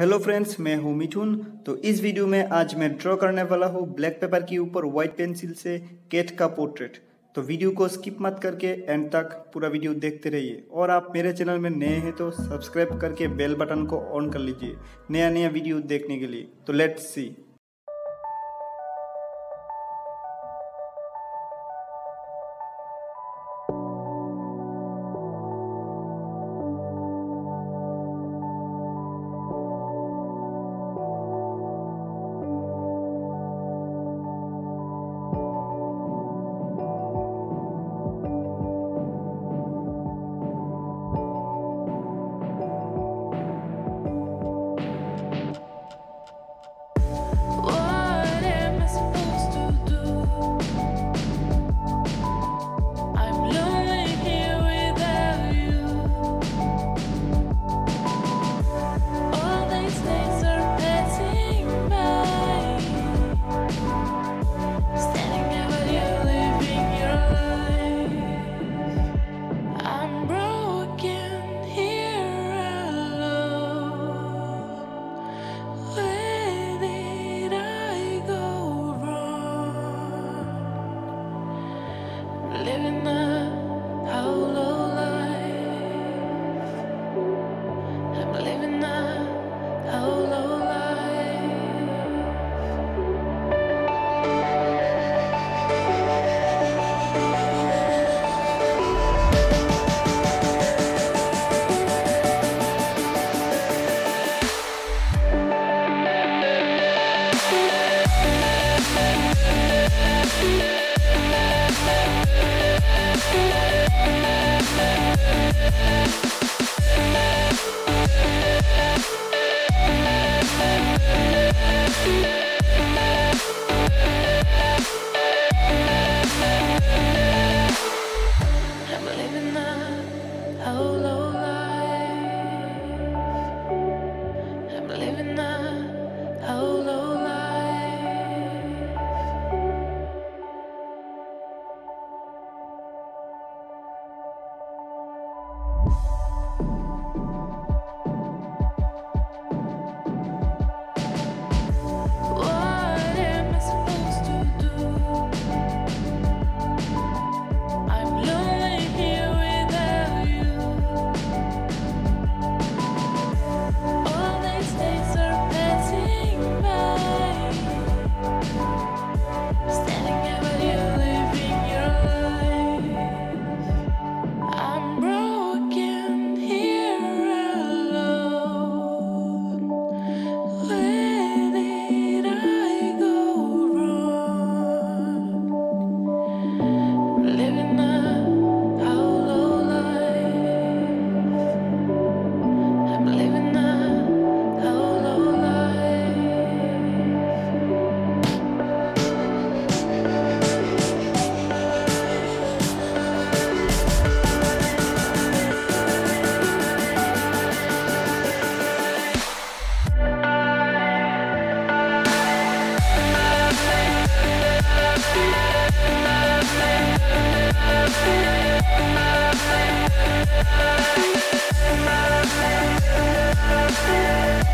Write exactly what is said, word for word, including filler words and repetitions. Hello friends, मैं हूं मिथुन। तो इस वीडियो में आज मैं ड्रॉ करने वाला हूं ब्लैक पेपर के ऊपर व्हाइट पेंसिल से कैट का पोर्ट्रेट। तो वीडियो को स्किप मत करके एंड तक पूरा वीडियो देखते रहिए, और आप मेरे चैनल में नए हैं तो सब्सक्राइब करके बेल बटन को ऑन कर लीजिए नया नया वीडियो देखने के लिए। तो let's see. Living a hollow life, I'm living a hollow life. I'm living a hollow life. I'm living a hollow life. I'm